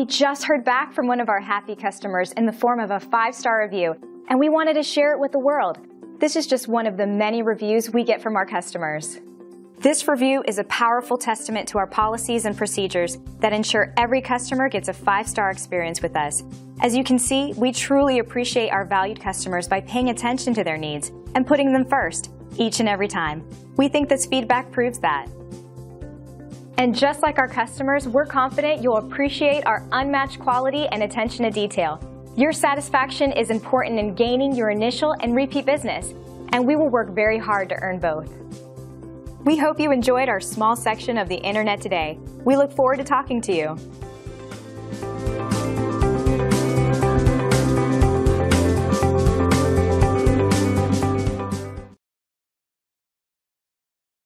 We just heard back from one of our happy customers in the form of a 5-star review, and we wanted to share it with the world. This is just one of the many reviews we get from our customers. This review is a powerful testament to our policies and procedures that ensure every customer gets a 5-star experience with us. As you can see, we truly appreciate our valued customers by paying attention to their needs and putting them first, each and every time. We think this feedback proves that. And just like our customers, we're confident you'll appreciate our unmatched quality and attention to detail. Your satisfaction is important in gaining your initial and repeat business, and we will work very hard to earn both. We hope you enjoyed our small section of the Internet today. We look forward to talking to you.